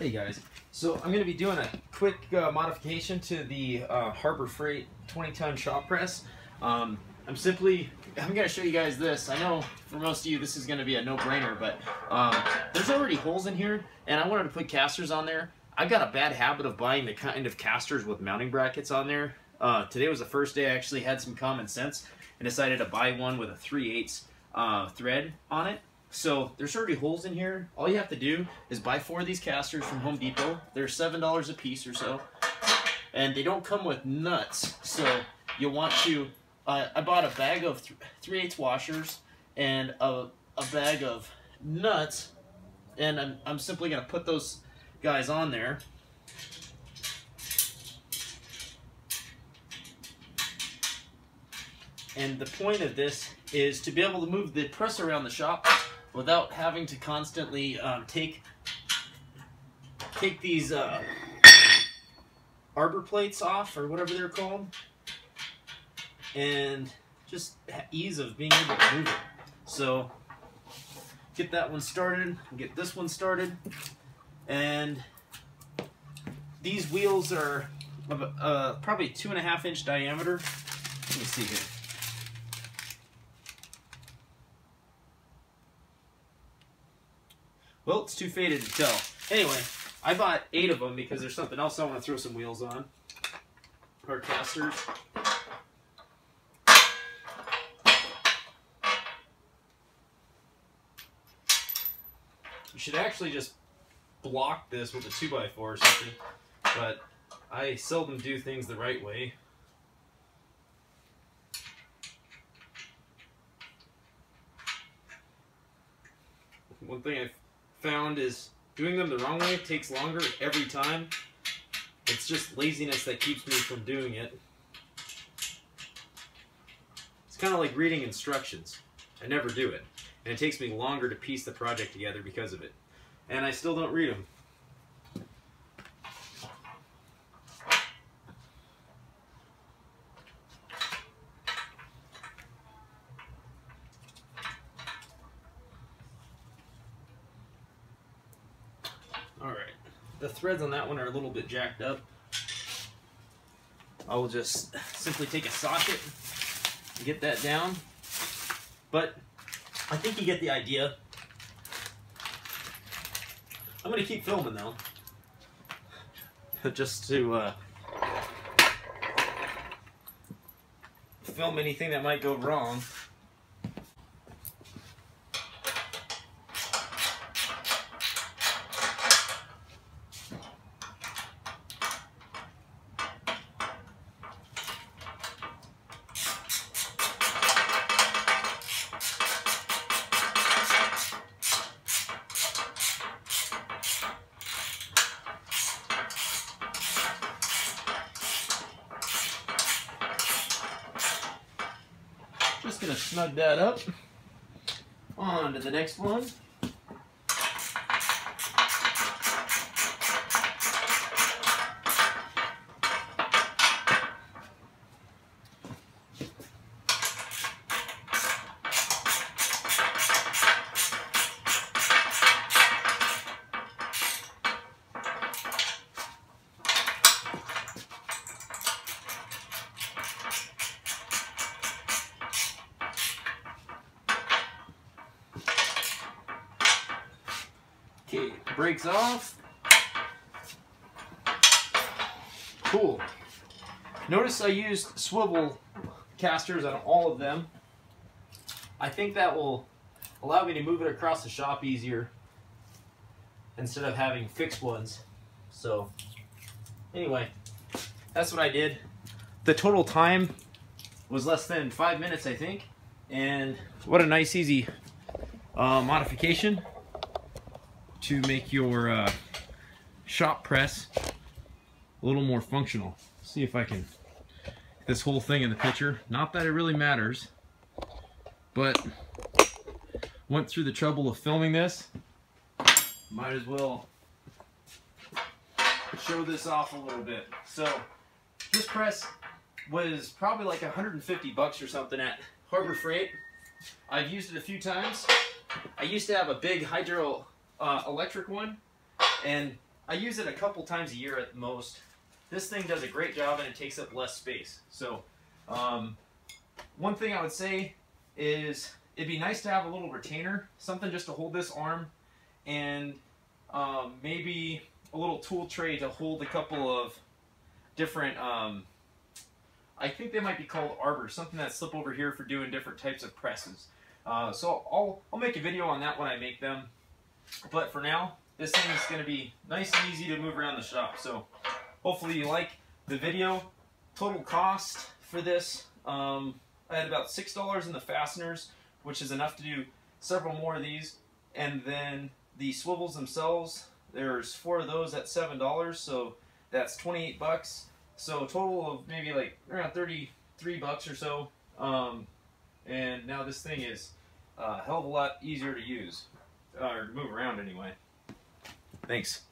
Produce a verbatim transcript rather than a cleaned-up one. Hey guys, so I'm going to be doing a quick uh, modification to the uh, Harbor Freight twenty ton shop press. Um, I'm simply, I'm going to show you guys this. I know for most of you this is going to be a no-brainer, but um, there's already holes in here and I wanted to put casters on there. I've got a bad habit of buying the kind of casters with mounting brackets on there. Uh, today was the first day I actually had some common sense and decided to buy one with a three eighths uh, thread on it. So there's already holes in here. All you have to do is buy four of these casters from Home Depot. They're seven dollars a piece or so. And they don't come with nuts. So you'll want to, uh, I bought a bag of three eighths washers and a, a bag of nuts. And I'm, I'm simply gonna put those guys on there. And the point of this is to be able to move the press around the shop without having to constantly um, take take these uh, arbor plates off or whatever they're called, and just ease of being able to move it. So get that one started, get this one started, and these wheels are uh, probably two and a half inch diameter. Let me see here. Well, it's too faded to tell. Anyway, I bought eight of them because there's something else I want to throw some wheels on. Or casters. You should actually just block this with a two by four or something. But I seldom do things the right way. One thing I've found is doing them the wrong way takes longer every time. It's just laziness that keeps me from doing it. It's kind of like reading instructions. I never do it. And it takes me longer to piece the project together because of it. And I still don't read them. The threads on that one are a little bit jacked up. I will just simply take a socket and get that down. But I think you get the idea. I'm going to keep filming though. Just to uh, film anything that might go wrong. Just gonna snug that up. On to the next one. Okay, brakes off. Cool. Notice I used swivel casters on all of them. I think that will allow me to move it across the shop easier instead of having fixed ones. So anyway, that's what I did. The total time was less than five minutes, I think. And what a nice, easy uh, modification to make your uh, shop press a little more functional. See if I can get this whole thing in the picture. Not that it really matters, but went through the trouble of filming this. Might as well show this off a little bit. So this press was probably like a hundred fifty bucks or something at Harbor Freight. I've used it a few times. I used to have a big hydro Uh, electric one, and I use it a couple times a year at most. This thing does a great job and it takes up less space. So um, one thing I would say is it'd be nice to have a little retainer, something just to hold this arm, and um, maybe a little tool tray to hold a couple of different, um, I think they might be called arbors, something that slip over here for doing different types of presses. Uh, so I'll, I'll make a video on that when I make them. But for now, this thing is going to be nice and easy to move around the shop. So hopefully you like the video. Total cost for this, um, I had about six dollars in the fasteners, which is enough to do several more of these. And then the swivels themselves, there's four of those at seven dollars, so that's twenty-eight bucks. So a total of maybe like around thirty-three bucks or so. Um, and now this thing is a hell of a lot easier to use, or move around anyway. Thanks.